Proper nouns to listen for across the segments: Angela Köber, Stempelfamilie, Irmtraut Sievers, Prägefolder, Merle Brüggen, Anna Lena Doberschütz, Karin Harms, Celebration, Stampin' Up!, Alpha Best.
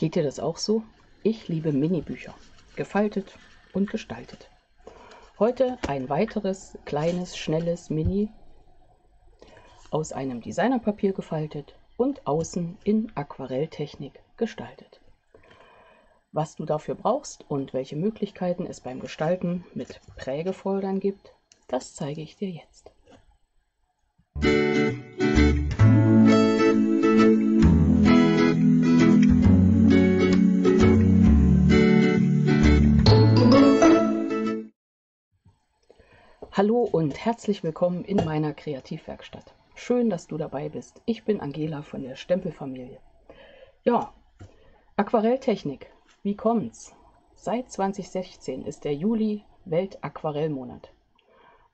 Geht dir das auch so? Ich liebe Mini-Bücher, gefaltet und gestaltet. Heute ein weiteres kleines, schnelles Mini, aus einem Designerpapier gefaltet und außen in Aquarelltechnik gestaltet. Was du dafür brauchst und welche Möglichkeiten es beim Gestalten mit Prägefoldern gibt, das zeige ich dir jetzt. Hallo und herzlich willkommen in meiner Kreativwerkstatt. Schön, dass du dabei bist. Ich bin Angela von der Stempelfamilie. Ja, Aquarelltechnik. Wie kommt's? Seit 2016 ist der Juli Welt-Aquarellmonat.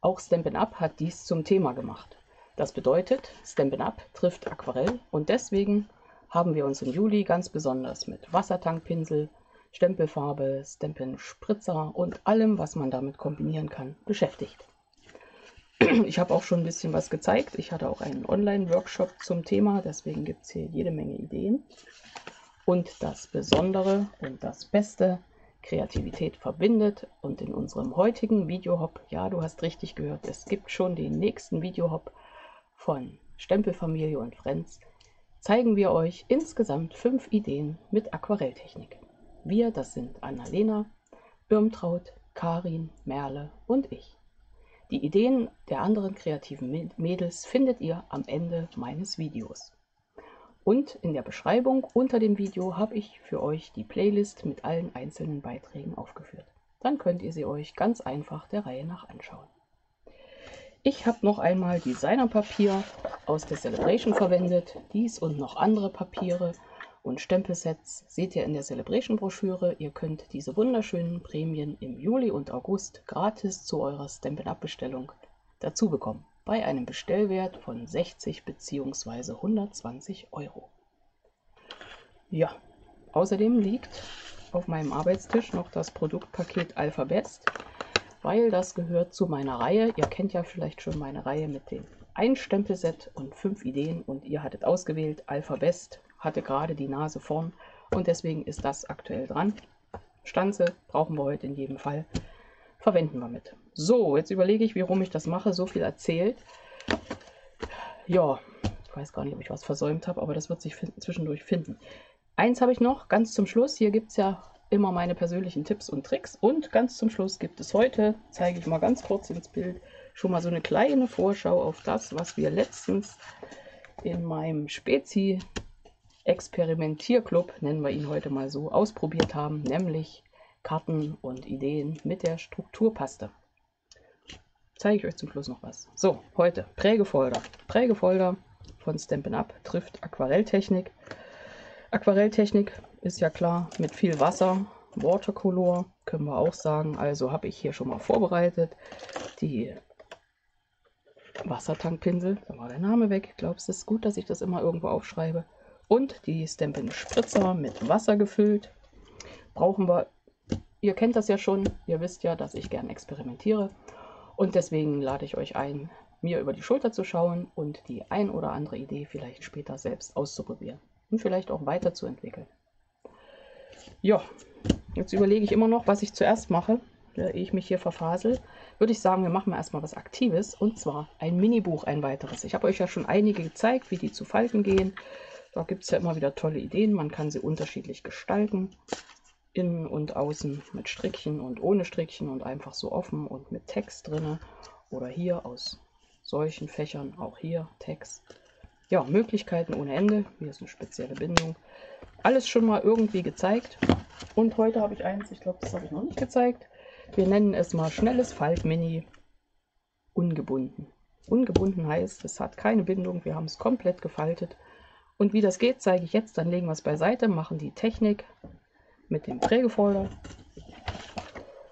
Auch Stampin' Up! Hat dies zum Thema gemacht. Das bedeutet, Stampin' Up! Trifft Aquarell und deswegen haben wir uns im Juli ganz besonders mit Wassertankpinsel, Stempelfarbe, Stampin'-Spritzer und allem, was man damit kombinieren kann, beschäftigt. Ich habe auch schon ein bisschen was gezeigt. Ich hatte auch einen Online-Workshop zum Thema, deswegen gibt es hier jede Menge Ideen. Und das Besondere und das Beste, Kreativität verbindet. Und in unserem heutigen Videohop, ja, du hast richtig gehört, es gibt schon den nächsten Videohop von Stempelfamilie und Friends, zeigen wir euch insgesamt 5 Ideen mit Aquarelltechnik. Wir, das sind Anna Lena, Irmtraut, Karin, Merle und ich. Die Ideen der anderen kreativen Mädels findet ihr am Ende meines Videos. Und in der Beschreibung unter dem Video habe ich für euch die Playlist mit allen einzelnen Beiträgen aufgeführt. Dann könnt ihr sie euch ganz einfach der Reihe nach anschauen. Ich habe noch einmal Designerpapier aus der Celebration verwendet, dies und noch andere Papiere und Stempelsets seht ihr in der Celebration-Broschüre. Ihr könnt diese wunderschönen Prämien im Juli und August gratis zu eurer Stampin' Up!-Bestellung dazu bekommen, bei einem Bestellwert von 60 bzw. 120 Euro. Ja, außerdem liegt auf meinem Arbeitstisch noch das Produktpaket Alpha Best, weil das gehört zu meiner Reihe. Ihr kennt ja vielleicht schon meine Reihe mit dem Einstempelset und 5 Ideen und ihr hattet ausgewählt Alpha Best. Hatte gerade die Nase vorn und deswegen ist das aktuell dran. Stanze brauchen wir heute in jedem Fall. Verwenden wir mit. So, jetzt überlege ich, warum ich das mache. So viel erzählt. Ja, ich weiß gar nicht, ob ich was versäumt habe, aber das wird sich zwischendurch finden. Eins habe ich noch, ganz zum Schluss. Hier gibt es ja immer meine persönlichen Tipps und Tricks. Und ganz zum Schluss gibt es heute, zeige ich mal ganz kurz ins Bild, schon mal so eine kleine Vorschau auf das, was wir letztens in meinem Spezi Experimentierclub, nennen wir ihn heute mal so, ausprobiert haben, nämlich Karten und Ideen mit der Strukturpaste. Zeige ich euch zum Schluss noch was. So, heute Prägefolder. Prägefolder von Stampin' Up! Trifft Aquarelltechnik. Aquarelltechnik ist ja klar mit viel Wasser, Watercolor können wir auch sagen. Also habe ich hier schon mal vorbereitet die Wassertankpinsel. Da war der Name weg. Glaubst du, es ist gut, dass ich das immer irgendwo aufschreibe? Und die Stampin'-Spritzer mit Wasser gefüllt. Brauchen wir, ihr kennt das ja schon, ihr wisst ja, dass ich gern experimentiere. Und deswegen lade ich euch ein, mir über die Schulter zu schauen und die ein oder andere Idee vielleicht später selbst auszuprobieren. Und vielleicht auch weiterzuentwickeln. Ja, jetzt überlege ich immer noch, was ich zuerst mache, ehe ich mich hier verfasel. Würde ich sagen, wir machen erstmal was Aktives und zwar ein Minibuch, ein weiteres. Ich habe euch ja schon einige gezeigt, wie die zu falten gehen. Da gibt es ja immer wieder tolle Ideen, man kann sie unterschiedlich gestalten, innen und außen mit Strickchen und ohne Strickchen und einfach so offen und mit Text drin. Oder hier aus solchen Fächern, auch hier Text. Ja, Möglichkeiten ohne Ende, hier ist eine spezielle Bindung. Alles schon mal irgendwie gezeigt und heute habe ich eins, ich glaube das habe ich noch nicht gezeigt. Wir nennen es mal schnelles Faltmini ungebunden. Ungebunden heißt, es hat keine Bindung, wir haben es komplett gefaltet. Und wie das geht, zeige ich jetzt, dann legen wir es beiseite, machen die Technik mit dem Prägefolder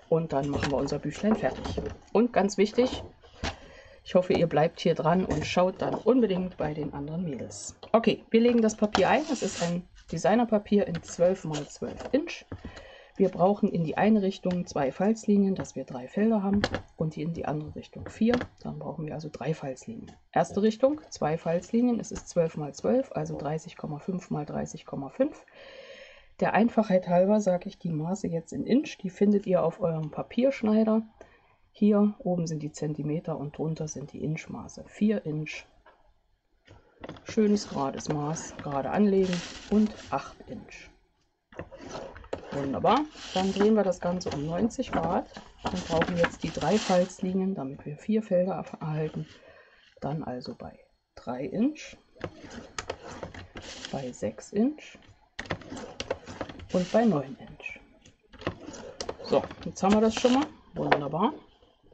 und dann machen wir unser Büchlein fertig. Und ganz wichtig, ich hoffe, ihr bleibt hier dran und schaut dann unbedingt bei den anderen Mädels. Okay, wir legen das Papier ein. Es ist ein Designerpapier in 12×12 Inch. Wir brauchen in die eine Richtung 2 Falzlinien, dass wir 3 Felder haben und in die andere Richtung 4. Dann brauchen wir also 3 Falzlinien. Erste Richtung 2 Falzlinien, es ist 12×12, also 30,5×30,5. Der Einfachheit halber sage ich die Maße jetzt in Inch. Die findet ihr auf eurem Papierschneider. Hier oben sind die Zentimeter und drunter sind die Inchmaße. 4 Inch. Schönes gerades Maß, gerade anlegen und 8 Inch. Wunderbar. Dann drehen wir das Ganze um 90 Grad und brauchen jetzt die 3 Falzlinien, damit wir 4 Felder erhalten. Dann also bei 3 Inch, bei 6 Inch und bei 9 Inch. So, jetzt haben wir das schon mal. Wunderbar.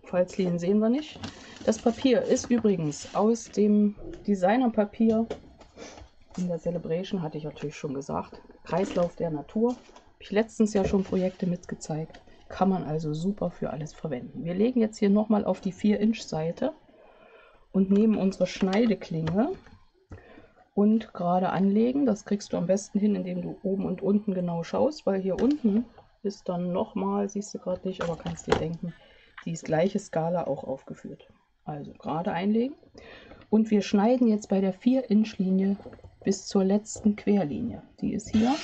Falzlinien sehen wir nicht. Das Papier ist übrigens aus dem Designerpapier. In der Celebration hatte ich natürlich schon gesagt, Kreislauf der Natur. Habe ich letztens ja schon Projekte mitgezeigt. Kann man also super für alles verwenden. Wir legen jetzt hier nochmal auf die 4 Inch Seite und nehmen unsere Schneideklinge und gerade anlegen. Das kriegst du am besten hin, indem du oben und unten genau schaust, weil hier unten ist dann nochmal, siehst du gerade nicht, aber kannst dir denken, die gleiche Skala auch aufgeführt. Also gerade einlegen. Und wir schneiden jetzt bei der 4-Inch-Linie bis zur letzten Querlinie. Die ist hier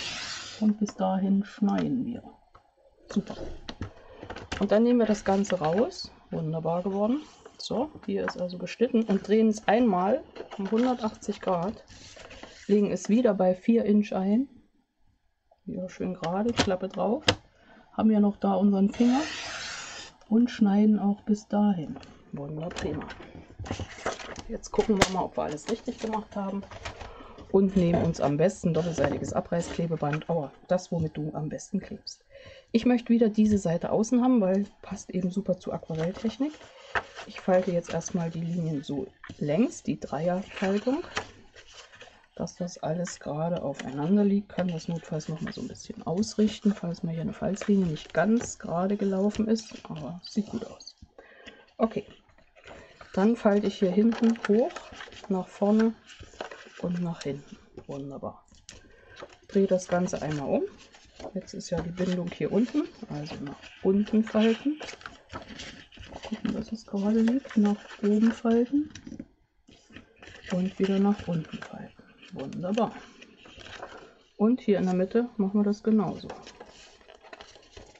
und bis dahin schneiden wir. Super. Und dann nehmen wir das Ganze raus. Wunderbar geworden. So, hier ist also geschnitten und drehen es einmal um 180 Grad. Legen es wieder bei 4 Inch ein. Wieder schön gerade, Klappe drauf. Haben ja noch da unseren Finger. Und schneiden auch bis dahin. Wunderbar, prima. Jetzt gucken wir mal, ob wir alles richtig gemacht haben. Und nehmen uns am besten doppelseitiges Abreißklebeband. Aber das, womit du am besten klebst. Ich möchte wieder diese Seite außen haben, weil passt eben super zur Aquarelltechnik. Ich falte jetzt erstmal die Linien so längs, die Dreierfaltung. Dass das alles gerade aufeinander liegt, kann das notfalls nochmal so ein bisschen ausrichten, falls mir hier eine Falzlinie nicht ganz gerade gelaufen ist, aber sieht gut aus. Okay, dann falte ich hier hinten hoch, nach vorne und nach hinten. Wunderbar. Drehe das Ganze einmal um. Jetzt ist ja die Bindung hier unten, also nach unten falten. Gucken, dass es gerade liegt. Nach oben falten und wieder nach unten falten. Wunderbar. Und hier in der Mitte machen wir das genauso.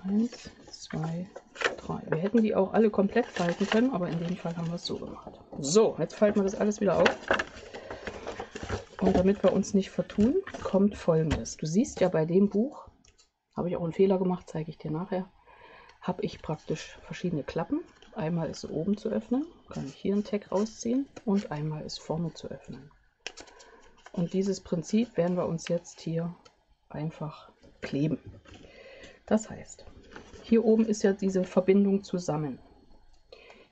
1, 2, 3. Wir hätten die auch alle komplett falten können, aber in dem Fall haben wir es so gemacht. So, jetzt falten wir das alles wieder auf. Und damit wir uns nicht vertun, kommt Folgendes. Du siehst ja bei dem Buch, habe ich auch einen Fehler gemacht, zeige ich dir nachher, habe ich praktisch verschiedene Klappen. Einmal ist oben zu öffnen, kann ich hier einen Tag rausziehen und einmal ist vorne zu öffnen. Und dieses Prinzip werden wir uns jetzt hier einfach kleben. Das heißt, hier oben ist ja diese Verbindung zusammen.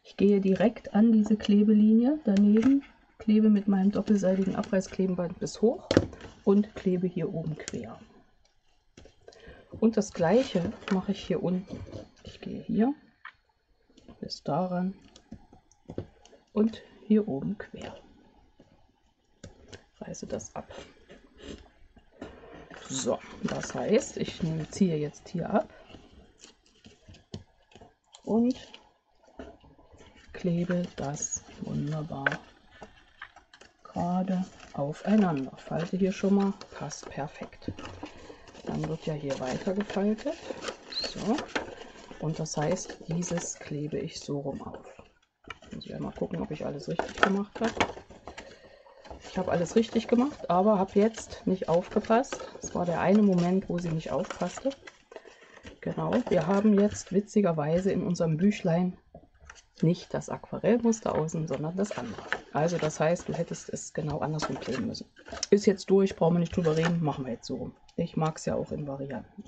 Ich gehe direkt an diese Klebelinie daneben, klebe mit meinem doppelseitigen Abreißklebeband bis hoch und klebe hier oben quer. Und das Gleiche mache ich hier unten. Ich gehe hier bis daran und hier oben quer. Reiße das ab. So, das heißt, ich ziehe jetzt hier ab und klebe das wunderbar gerade aufeinander. Falte hier schon mal, passt perfekt. Dann wird ja hier weiter gefaltet. So. Und das heißt, dieses klebe ich so rum auf. Muss ich ja mal gucken, ob ich alles richtig gemacht habe. Ich habe alles richtig gemacht, aber habe jetzt nicht aufgepasst. Das war der eine Moment, wo sie nicht aufpasste. Genau, wir haben jetzt witzigerweise in unserem Büchlein nicht das Aquarellmuster außen, sondern das andere. Also das heißt, du hättest es genau andersrum kleben müssen. Ist jetzt durch, brauchen wir nicht drüber reden, machen wir jetzt so rum. Ich mag es ja auch in Varianten.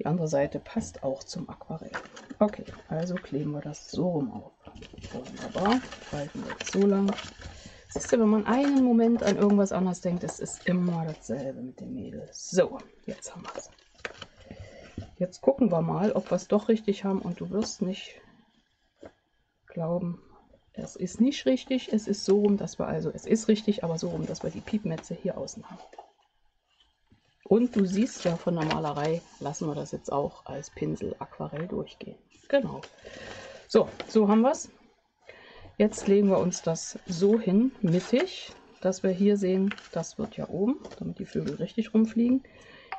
Die andere Seite passt auch zum Aquarell. Okay, also kleben wir das so rum auf. Wunderbar, falten wir jetzt so lang. Siehst du, wenn man einen Moment an irgendwas anderes denkt, es ist immer dasselbe mit den Mädels. So, jetzt haben wir es. Jetzt gucken wir mal, ob wir es doch richtig haben und du wirst nicht glauben, es ist nicht richtig. Es ist so rum, dass wir also, es ist richtig, aber so rum, dass wir die Piepmetze hier außen haben. Und du siehst ja von der Malerei, lassen wir das jetzt auch als Pinsel Aquarell durchgehen. Genau. So, so haben wir es. Jetzt legen wir uns das so hin, mittig, dass wir hier sehen, das wird ja oben, damit die Vögel richtig rumfliegen.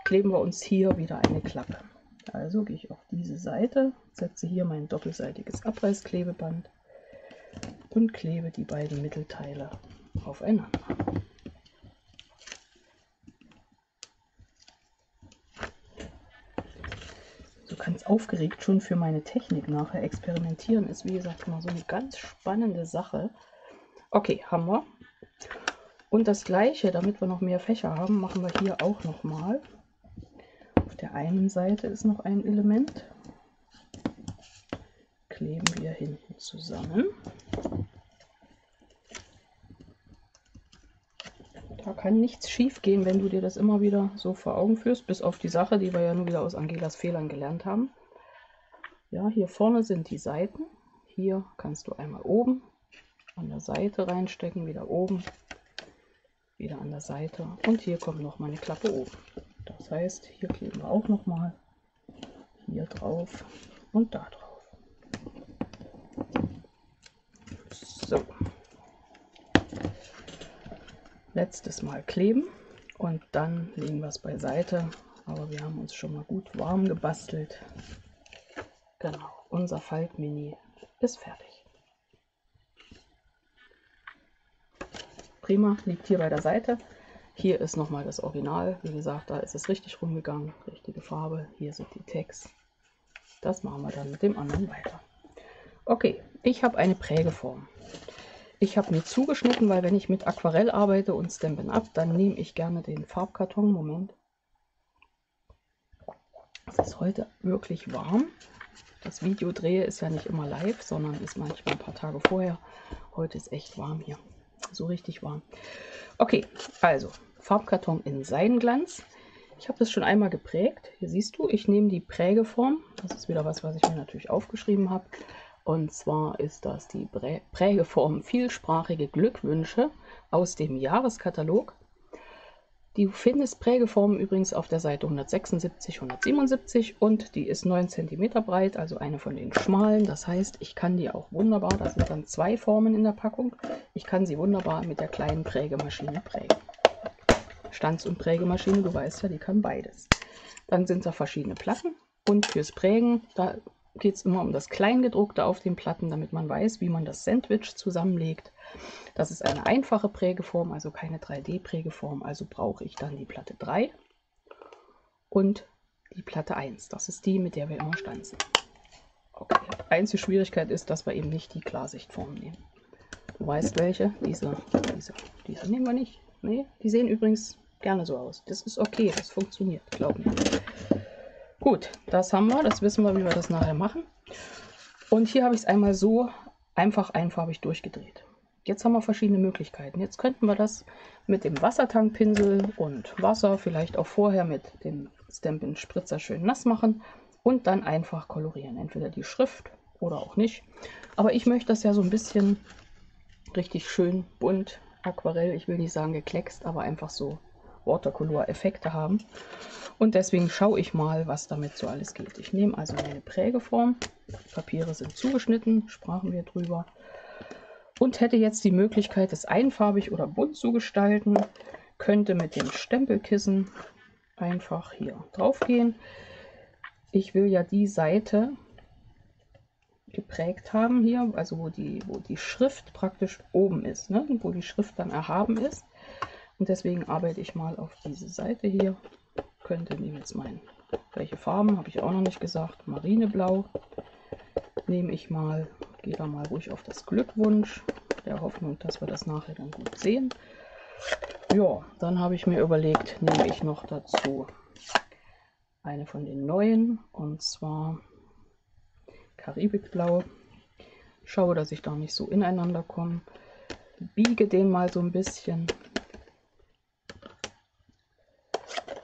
kleben wir uns hier wieder eine Klappe. Also gehe ich auf diese Seite, setze hier mein doppelseitiges Abreißklebeband und klebe die beiden Mittelteile aufeinander. So ganz aufgeregt schon für meine Technik nachher. Experimentieren ist, wie gesagt, immer so eine ganz spannende Sache. Okay, haben wir. Und das Gleiche, damit wir noch mehr Fächer haben, machen wir hier auch nochmal. Auf der einen Seite ist noch ein Element. Kleben wir hinten zusammen. Da kann nichts schief gehen, wenn du dir das immer wieder so vor Augen führst, bis auf die Sache, die wir ja nun wieder aus Angelas Fehlern gelernt haben. Ja, hier vorne sind die Seiten. Hier kannst du einmal oben an der Seite reinstecken, wieder oben, wieder an der Seite, und hier kommt noch mal eine Klappe oben. Das heißt, hier kleben wir auch noch mal hier drauf und da drauf. So, letztes Mal kleben und dann legen wir es beiseite, aber wir haben uns schon mal gut warm gebastelt. Genau, unser Faltmini ist fertig. Prima, liegt hier bei der Seite. Hier ist nochmal das Original. Wie gesagt, da ist es richtig rumgegangen. Richtige Farbe. Hier sind die Tags. Das machen wir dann mit dem anderen weiter. Okay, ich habe eine Prägeform. Ich habe mir zugeschnitten, weil wenn ich mit Aquarell arbeite und Stampin' Up, dann nehme ich gerne den Farbkarton. Moment. Es ist heute wirklich warm. Das Video drehe ist ja nicht immer live, sondern ist manchmal ein paar Tage vorher. Heute ist echt warm hier. So richtig warm. Okay, also Farbkarton in Seidenglanz. Ich habe das schon einmal geprägt. Hier siehst du, ich nehme die Prägeform. Das ist wieder was, was ich mir natürlich aufgeschrieben habe. Und zwar ist das die Prägeform Vielsprachige Glückwünsche aus dem Jahreskatalog. Du findest Prägeformen übrigens auf der Seite 176, 177 und die ist 9 cm breit, also eine von den schmalen. Das heißt, ich kann die auch wunderbar, das sind dann zwei Formen in der Packung, ich kann sie wunderbar mit der kleinen Prägemaschine prägen. Stanz- und Prägemaschine, du weißt ja, die kann beides. Dann sind da verschiedene Platten und fürs Prägen, da geht es immer um das Kleingedruckte auf den Platten, damit man weiß, wie man das Sandwich zusammenlegt. Das ist eine einfache Prägeform, also keine 3D-Prägeform, also brauche ich dann die Platte 3 und die Platte 1. Das ist die, mit der wir immer stanzen. Okay. Einzige Schwierigkeit ist, dass wir eben nicht die Klarsichtform nehmen. Du weißt welche? Diese nehmen wir nicht. Nee, die sehen übrigens gerne so aus. Das ist okay, das funktioniert, glaub mir. Gut, das haben wir, das wissen wir, wie wir das nachher machen. Und hier habe ich es einmal so einfach einfarbig durchgedreht. Jetzt haben wir verschiedene Möglichkeiten. Jetzt könnten wir das mit dem Wassertankpinsel und Wasser vielleicht auch vorher mit dem Stampin'-Spritzer schön nass machen und dann einfach kolorieren. Entweder die Schrift oder auch nicht. Aber ich möchte das ja so ein bisschen richtig schön bunt, Aquarell, ich will nicht sagen gekleckst, aber einfach so Watercolor-Effekte haben. Und deswegen schaue ich mal, was damit so alles geht. Ich nehme also meine Prägeform. Die Papiere sind zugeschnitten, sprachen wir drüber. Und hätte jetzt die Möglichkeit, es einfarbig oder bunt zu gestalten, könnte mit dem Stempelkissen einfach hier drauf gehen. Ich will ja die Seite geprägt haben hier, also wo die Schrift praktisch oben ist, ne? Wo die Schrift dann erhaben ist. Und deswegen arbeite ich mal auf diese Seite hier. Könnte nehmen jetzt meinen, welche Farben, habe ich auch noch nicht gesagt, Marineblau nehme ich mal. Gehe da mal ruhig auf das Glückwunsch, der Hoffnung, dass wir das nachher dann gut sehen. Ja, dann habe ich mir überlegt, nehme ich noch dazu eine von den neuen, und zwar Karibikblau. Schaue, dass ich da nicht so ineinander komme. Biege den mal so ein bisschen.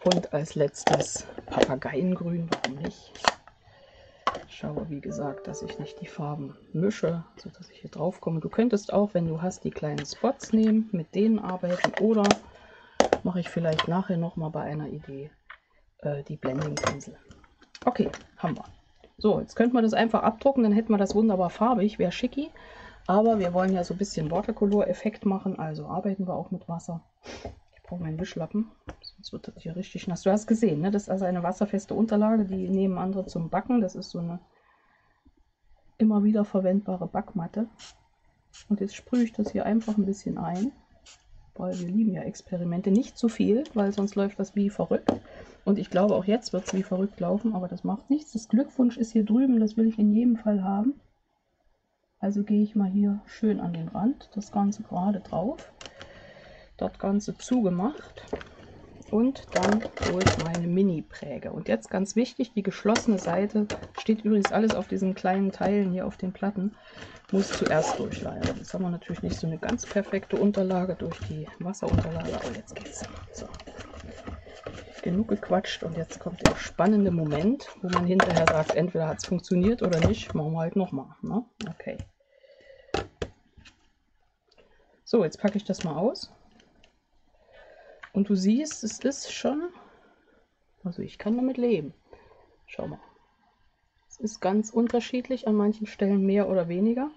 Und als letztes Papageiengrün, warum nicht? Schaue, wie gesagt, dass ich nicht die Farben mische, sodass ich hier drauf komme. Du könntest auch, wenn du hast, die kleinen Spots nehmen, mit denen arbeiten, oder mache ich vielleicht nachher nochmal bei einer Idee die Blending-Pinsel. Okay, haben wir. So, jetzt könnte man das einfach abdrucken, dann hätten wir das wunderbar farbig, wäre schicki. Aber wir wollen ja so ein bisschen Watercolor-Effekt machen, also arbeiten wir auch mit Wasser. Ich brauche meinen Wischlappen, das Jetzt wird das hier richtig nass. Du hast gesehen, ne? Das ist also eine wasserfeste Unterlage, die nehmen andere zum Backen. Das ist so eine immer wieder verwendbare Backmatte. Und jetzt sprühe ich das hier einfach ein bisschen ein, weil wir lieben ja Experimente. Nicht zu viel, weil sonst läuft das wie verrückt. Und ich glaube, auch jetzt wird es wie verrückt laufen, aber das macht nichts. Das Glückwunsch ist hier drüben, das will ich in jedem Fall haben. Also gehe ich mal hier schön an den Rand, das Ganze gerade drauf, das Ganze zugemacht. Und dann hole ich meine Mini-Präge. Und jetzt ganz wichtig, die geschlossene Seite, steht übrigens alles auf diesen kleinen Teilen hier auf den Platten, muss zuerst durchleiern. Jetzt haben wir natürlich nicht so eine ganz perfekte Unterlage durch die Wasserunterlage, aber jetzt geht's. So. Genug gequatscht und jetzt kommt der spannende Moment, wo man hinterher sagt, entweder hat es funktioniert oder nicht, machen wir halt nochmal. Ne? Okay. So, jetzt packe ich das mal aus. Und du siehst, es ist schon, also ich kann damit leben. Schau mal. Es ist ganz unterschiedlich, an manchen Stellen mehr oder weniger.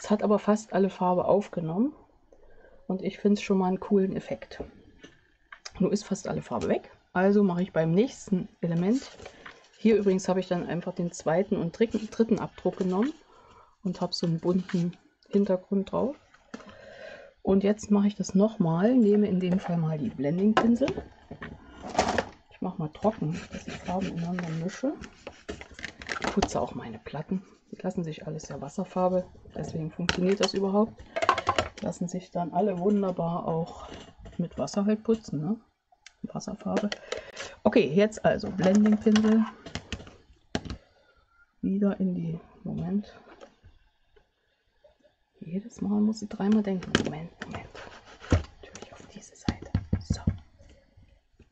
Es hat aber fast alle Farbe aufgenommen. Und ich finde es schon mal einen coolen Effekt. Nur ist fast alle Farbe weg. Also mache ich beim nächsten Element. Hier übrigens habe ich dann einfach den zweiten und dritten Abdruck genommen. Und habe so einen bunten Hintergrund drauf. Und jetzt mache ich das nochmal, nehme in dem Fall mal die Blending-Pinsel. Ich mache mal trocken, dass ich Farben ineinander mische. Ich putze auch meine Platten. Die lassen sich alles ja Wasserfarbe, deswegen funktioniert das überhaupt. Lassen sich dann alle wunderbar auch mit Wasser halt putzen, ne? Wasserfarbe. Okay, jetzt also Blending-Pinsel. Wieder in die, Moment. Jedes Mal muss ich dreimal denken. Moment, Moment. Natürlich auf diese Seite. So.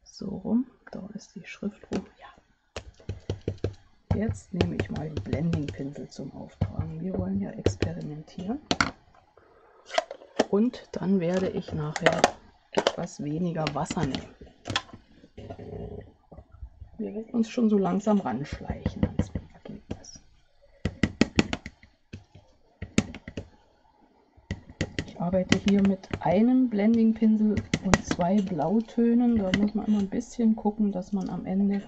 So rum. Da ist die Schrift rum. Ja. Jetzt nehme ich mal die Blending-Pinsel zum Auftragen. Wir wollen ja experimentieren. Und dann werde ich nachher etwas weniger Wasser nehmen. Wir werden uns schon so langsam ranschleichen ans Ergebnis. Ich arbeite hier mit einem Blending-Pinsel und zwei Blautönen. Da muss man immer ein bisschen gucken, dass man am Ende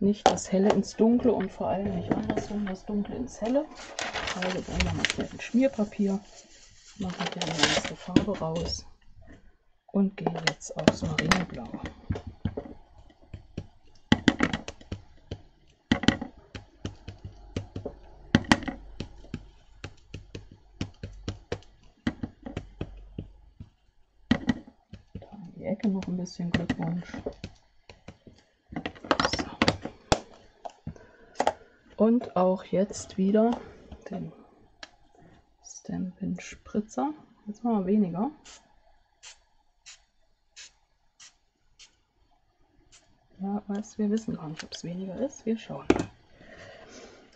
nicht das Helle ins Dunkle und vor allem nicht andersrum das Dunkle ins Helle. Also dann machen wir schnell ein Schmierpapier, machen wir die nächste Farbe raus und gehen jetzt aufs Marineblau. Ecke noch ein bisschen Glückwunsch. So. Und auch jetzt wieder den Stampin' Spritzer. Jetzt machen wir weniger. Ja, was wir wissen gar nicht, ob es weniger ist. Wir schauen.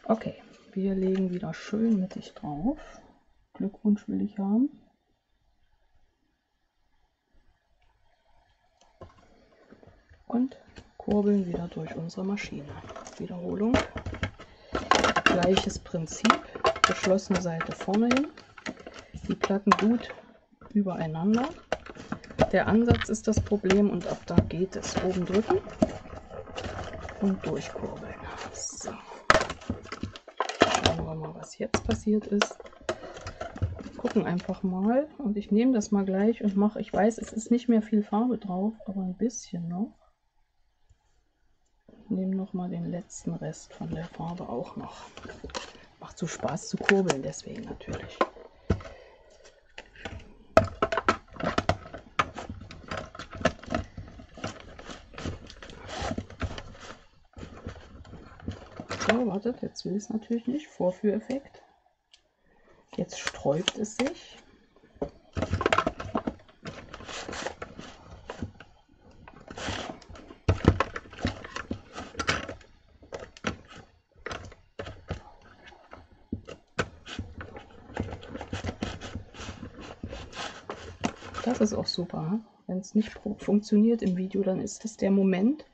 Okay, wir legen wieder schön mittig drauf. Glückwunsch will ich haben. Und kurbeln wieder durch unsere Maschine. Wiederholung. Gleiches Prinzip. Geschlossene Seite vorne hin. Die Platten gut übereinander. Der Ansatz ist das Problem und ab da geht es. Oben drücken und durchkurbeln. So. Schauen wir mal, was jetzt passiert ist. Gucken einfach mal. Und ich nehme das mal gleich und mache, ich weiß, es ist nicht mehr viel Farbe drauf, aber ein bisschen noch. Nehmen noch mal den letzten Rest von der Farbe auch noch. Macht so Spaß zu kurbeln, deswegen natürlich. So, wartet, jetzt will es natürlich nicht. Vorführeffekt. Jetzt sträubt es sich. Das ist auch super. Wenn es nicht funktioniert im Video, dann ist es der Moment,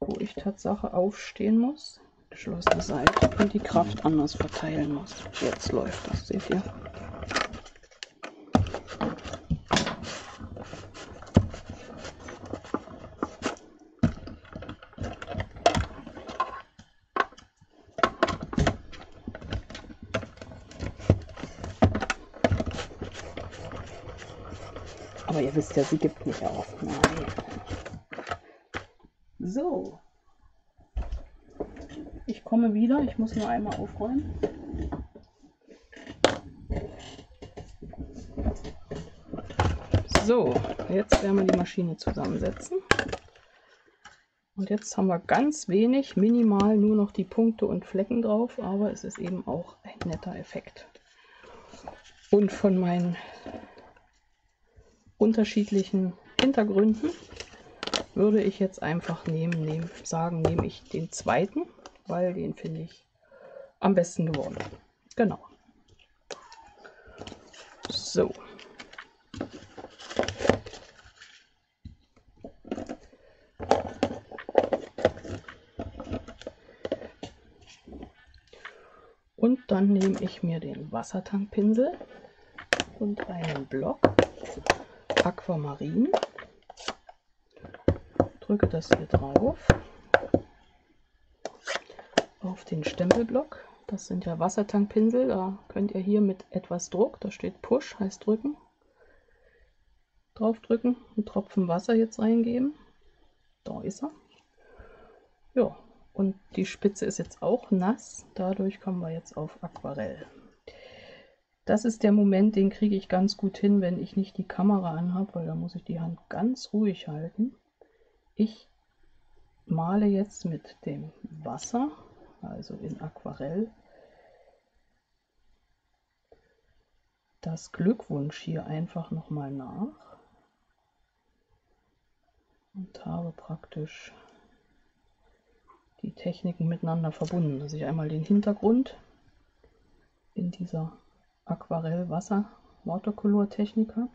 wo ich Tatsache aufstehen muss, geschlossene Seite und die Kraft anders verteilen muss. Jetzt läuft das, seht ihr. Aber ihr wisst ja, sie gibt nicht auf. Nein. So. Ich komme wieder. Ich muss nur einmal aufräumen. So, jetzt werden wir die Maschine zusammensetzen. Und jetzt haben wir ganz wenig, minimal nur noch die Punkte und Flecken drauf, aber es ist eben auch ein netter Effekt. Und von meinen unterschiedlichen Hintergründen würde ich jetzt einfach nehme ich den zweiten, weil den finde ich am besten geworden. Genau. So. Und dann nehme ich mir den Wassertankpinsel und einen Block Aquamarin, drücke das hier drauf auf den Stempelblock. Das sind ja Wassertankpinsel, da könnt ihr hier mit etwas Druck, da steht Push, heißt drücken, draufdrücken, einen Tropfen Wasser jetzt reingeben, da ist er. Ja. Und die Spitze ist jetzt auch nass, dadurch kommen wir jetzt auf Aquarell. Das ist der Moment, den kriege ich ganz gut hin, wenn ich nicht die Kamera anhabe, weil da muss ich die Hand ganz ruhig halten. Ich male jetzt mit dem Wasser, also in Aquarell, das Glückwunsch hier einfach nochmal nach und habe praktisch die Techniken miteinander verbunden, dass ich einmal den Hintergrund in dieser Aquarell-Wasser-Watercolor-Technik habe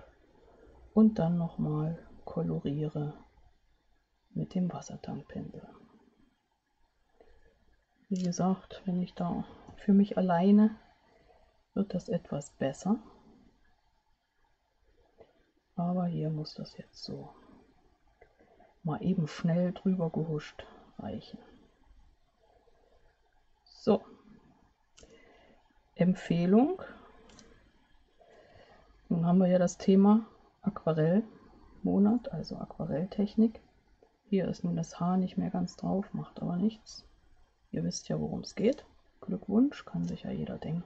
und dann nochmal koloriere mit dem Wassertankpinsel. Wie gesagt, wenn ich da für mich alleine, wird das etwas besser, aber hier muss das jetzt so mal eben schnell drüber gehuscht reichen. So, Empfehlung, nun haben wir ja das Thema Aquarellmonat, also Aquarelltechnik. Hier ist nun das Haar nicht mehr ganz drauf, macht aber nichts. Ihr wisst ja, worum es geht. Glückwunsch, kann sich ja jeder denken.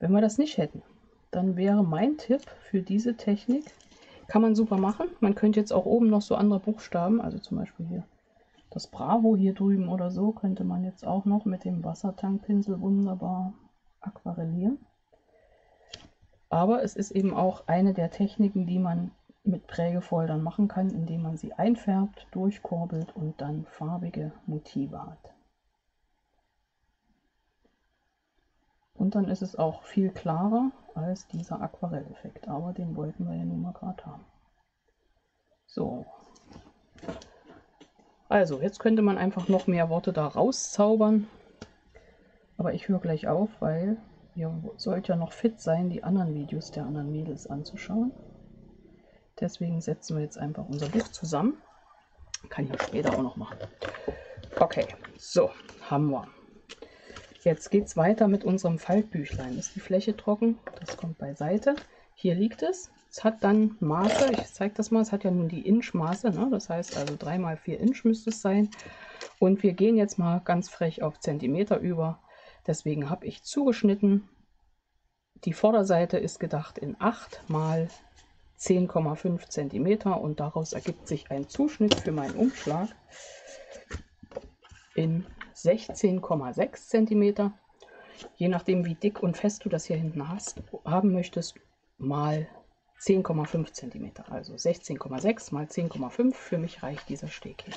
Wenn wir das nicht hätten, dann wäre mein Tipp für diese Technik, kann man super machen. Man könnte jetzt auch oben noch so andere Buchstaben, also zum Beispiel hier das Bravo hier drüben oder so, könnte man jetzt auch noch mit dem Wassertankpinsel wunderbar aquarellieren. Aber es ist eben auch eine der Techniken, die man mit Prägefoldern machen kann, indem man sie einfärbt, durchkurbelt und dann farbige Motive hat. Und dann ist es auch viel klarer als dieser Aquarelleffekt, aber den wollten wir ja nun mal gerade haben. So. Also, jetzt könnte man einfach noch mehr Worte da rauszaubern, aber ich höre gleich auf, weil ihr sollt ja noch fit sein, die anderen Videos der anderen Mädels anzuschauen. Deswegen setzen wir jetzt einfach unser Buch zusammen. Kann ich ja später auch noch machen. Okay, so, haben wir. Jetzt geht es weiter mit unserem Faltbüchlein. Ist die Fläche trocken? Das kommt beiseite. Hier liegt es. Es hat dann Maße, ich zeige das mal, es hat ja nun die Inch-Maße, ne? Das heißt also 3 × 4 Inch müsste es sein. Und wir gehen jetzt mal ganz frech auf Zentimeter über. Deswegen habe ich zugeschnitten. Die Vorderseite ist gedacht in 8 × 10,5 cm und daraus ergibt sich ein Zuschnitt für meinen Umschlag in 16,6 cm. Je nachdem, wie dick und fest du das hier hinten hast, haben möchtest, mal 10,5 cm, also 16,6 mal 10,5, für mich reicht dieser Steg hier.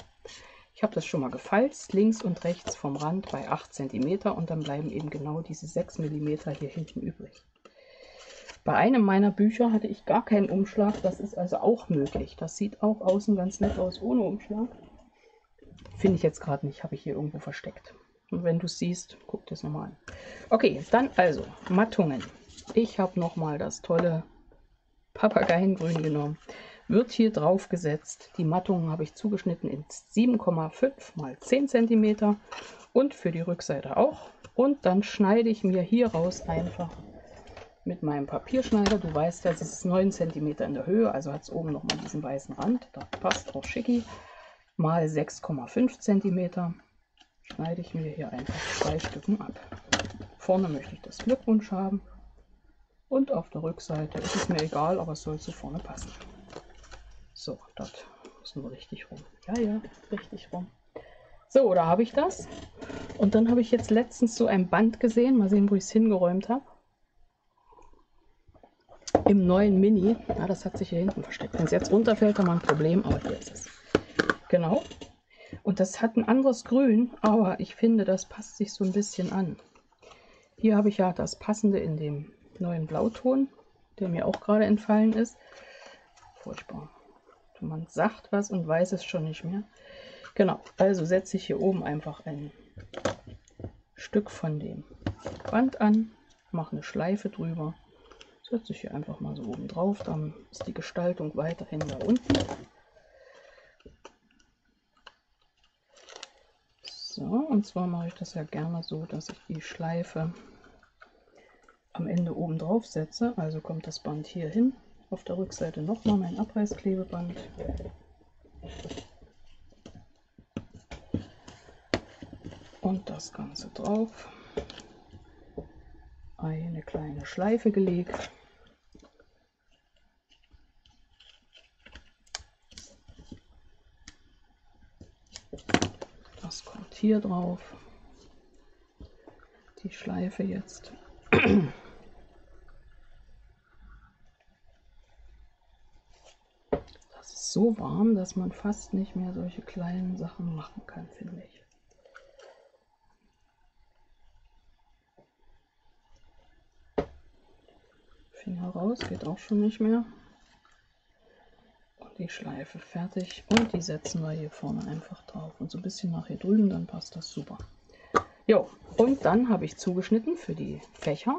Ich habe das schon mal gefalzt, links und rechts vom Rand bei 8 cm und dann bleiben eben genau diese 6 mm hier hinten übrig. Bei einem meiner Bücher hatte ich gar keinen Umschlag, das ist also auch möglich. Das sieht auch außen ganz nett aus ohne Umschlag. Finde ich jetzt gerade nicht, habe ich hier irgendwo versteckt. Und wenn du es siehst, guck dir es nochmal an. Okay, dann also Mattungen. Ich habe nochmal das tolle Papageiengrün genommen, wird hier drauf gesetzt. Die Mattungen habe ich zugeschnitten in 7,5 × 10 cm und für die Rückseite auch. Und dann schneide ich mir hier raus einfach mit meinem Papierschneider. Du weißt ja, es ist 9 cm in der Höhe, also hat es oben nochmal diesen weißen Rand. Da passt auch schicki. Mal 6,5 cm schneide ich mir hier einfach 2 Stücken ab. Vorne möchte ich das Glückwunsch haben und auf der Rückseite ist es mir egal, aber es soll zu vorne passen. So, das müssen wir richtig rum. Ja, ja, richtig rum. So, da habe ich das. Und dann habe ich jetzt letztens so ein Band gesehen. Mal sehen, wo ich es hingeräumt habe. Im neuen Mini. Ja, das hat sich hier hinten versteckt. Wenn es jetzt runterfällt, haben wir ein Problem, aber hier ist es. Genau. Und das hat ein anderes Grün, aber ich finde, das passt sich so ein bisschen an. Hier habe ich ja das Passende in dem neuen Blauton, der mir auch gerade entfallen ist. Furchtbar. Man sagt was und weiß es schon nicht mehr. Genau, also setze ich hier oben einfach ein Stück von dem Band an, mache eine Schleife drüber, setze ich hier einfach mal so oben drauf, dann ist die Gestaltung weiterhin da unten. So, und zwar mache ich das ja gerne so, dass ich die Schleife am Ende oben drauf setze, also kommt das Band hier hin. Auf der Rückseite nochmal mein Abreißklebeband. Und das Ganze drauf. Eine kleine Schleife gelegt. Das kommt hier drauf. Die Schleife jetzt. So warm, dass man fast nicht mehr solche kleinen Sachen machen kann, finde ich. Finger raus, geht auch schon nicht mehr. Und die Schleife fertig und die setzen wir hier vorne einfach drauf und so ein bisschen nach hier drüben, dann passt das super. Jo, und dann habe ich zugeschnitten für die Fächer.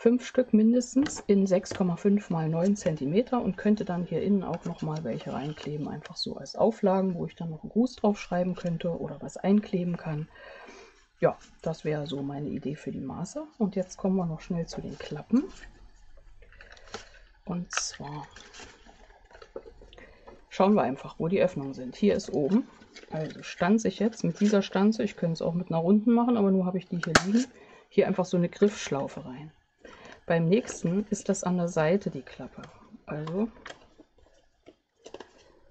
5 Stück mindestens in 6,5 x 9 cm und könnte dann hier innen auch nochmal welche reinkleben, einfach so als Auflagen, wo ich dann noch einen Gruß drauf schreiben könnte oder was einkleben kann. Ja, das wäre so meine Idee für die Maße. Und jetzt kommen wir noch schnell zu den Klappen. Und zwar schauen wir einfach, wo die Öffnungen sind. Hier ist oben, also stanze ich jetzt mit dieser Stanze, ich könnte es auch mit einer runden machen, aber nur habe ich die hier liegen, hier einfach so eine Griffschlaufe rein. Beim nächsten ist das an der Seite die Klappe, also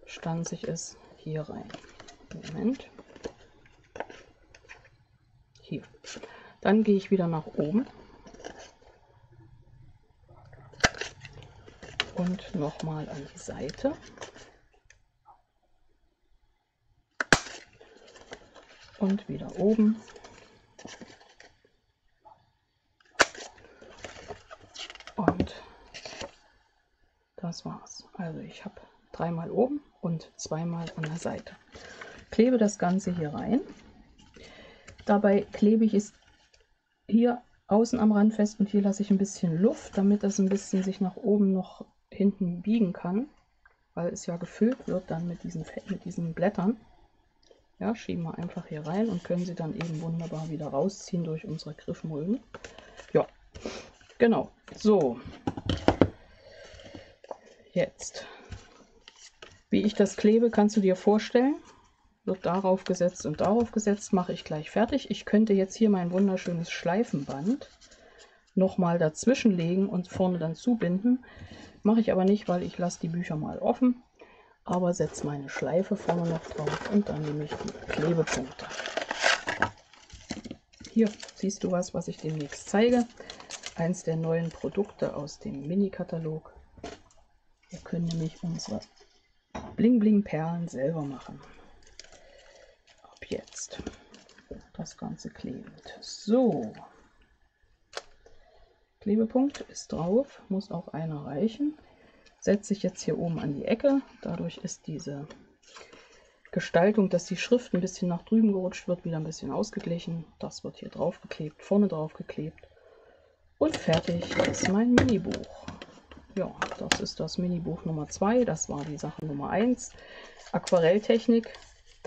stanze ich es hier rein. Moment. Hier. Dann gehe ich wieder nach oben und nochmal an die Seite. Und wieder oben. Das war's. Also ich habe 3-mal oben und 2-mal an der Seite. Klebe das Ganze hier rein. Dabei klebe ich es hier außen am Rand fest und hier lasse ich ein bisschen Luft, damit das ein bisschen sich nach oben noch hinten biegen kann, weil es ja gefüllt wird dann mit diesen Blättern. Ja, schieben wir einfach hier rein und können sie dann eben wunderbar wieder rausziehen durch unsere Griffmulden. Ja, genau. So. Jetzt, wie ich das klebe, kannst du dir vorstellen, wird darauf gesetzt und darauf gesetzt, mache ich gleich fertig. Ich könnte jetzt hier mein wunderschönes Schleifenband nochmal dazwischen legen und vorne dann zubinden, mache ich aber nicht, weil ich lasse die Bücher mal offen, aber setze meine Schleife vorne noch drauf und dann nehme ich die Klebepunkte. Hier siehst du was ich demnächst zeige, eins der neuen Produkte aus dem Mini-Katalog. Wir können nämlich unsere Bling-Bling-Perlen selber machen. Ab jetzt das Ganze klebend. So, Klebepunkt ist drauf, muss auch einer reichen. Setze ich jetzt hier oben an die Ecke. Dadurch ist diese Gestaltung, dass die Schrift ein bisschen nach drüben gerutscht wird, wieder ein bisschen ausgeglichen. Das wird hier drauf geklebt, vorne drauf geklebt. Und fertig ist mein Mini-Buch. Ja, das ist das Mini-Buch Nummer 2, das war die Sache Nummer 1, Aquarelltechnik.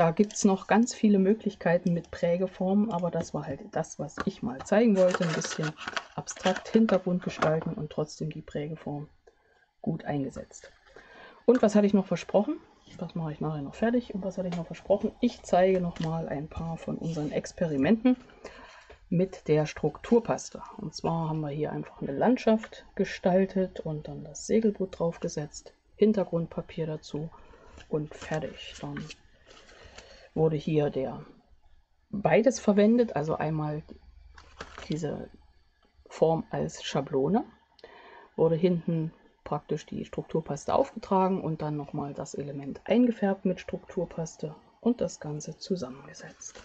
Da gibt es noch ganz viele Möglichkeiten mit Prägeformen, aber das war halt das, was ich mal zeigen wollte. Ein bisschen abstrakt, hinterbunt gestalten und trotzdem die Prägeform gut eingesetzt. Und was hatte ich noch versprochen? Das mache ich nachher noch fertig. Und was hatte ich noch versprochen? Ich zeige noch mal ein paar von unseren Experimenten mit der Strukturpaste. Und zwar haben wir hier einfach eine Landschaft gestaltet und dann das Segelboot draufgesetzt, Hintergrundpapier dazu und fertig. Dann wurde hier beides verwendet, also einmal diese Form als Schablone, wurde hinten praktisch die Strukturpaste aufgetragen und dann nochmal das Element eingefärbt mit Strukturpaste und das Ganze zusammengesetzt.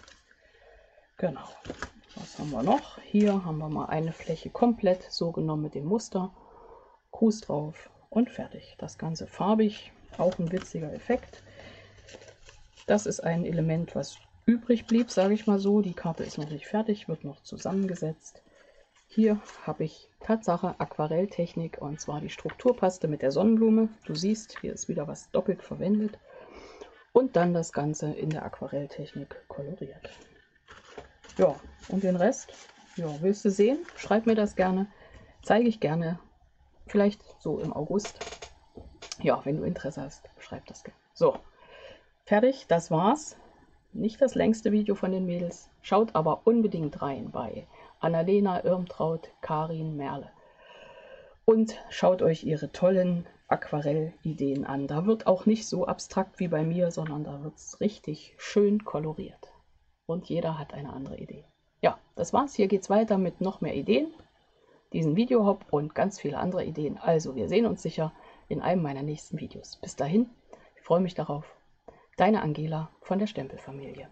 Genau, was haben wir noch? Hier haben wir mal eine Fläche komplett so genommen mit dem Muster, Kreuz drauf und fertig. Das Ganze farbig, auch ein witziger Effekt. Das ist ein Element, was übrig blieb, sage ich mal so. Die Karte ist noch nicht fertig, wird noch zusammengesetzt. Hier habe ich Tatsache Aquarelltechnik und zwar die Strukturpaste mit der Sonnenblume. Du siehst, hier ist wieder was doppelt verwendet und dann das Ganze in der Aquarelltechnik koloriert. Ja, und den Rest, ja, willst du sehen? Schreib mir das gerne, zeige ich gerne, vielleicht so im August. Ja, wenn du Interesse hast, schreib das gerne. So, fertig, das war's. Nicht das längste Video von den Mädels, schaut aber unbedingt rein bei Anna Lena, Irmtraut, Karin, Merle. Und schaut euch ihre tollen Aquarellideen an. Da wird auch nicht so abstrakt wie bei mir, sondern da wird es richtig schön koloriert. Und jeder hat eine andere Idee. Ja, das war's. Hier geht's weiter mit noch mehr Ideen, diesen Videohop und ganz viele andere Ideen. Also, wir sehen uns sicher in einem meiner nächsten Videos. Bis dahin, ich freue mich darauf. Deine Angela von der Stempelfamilie.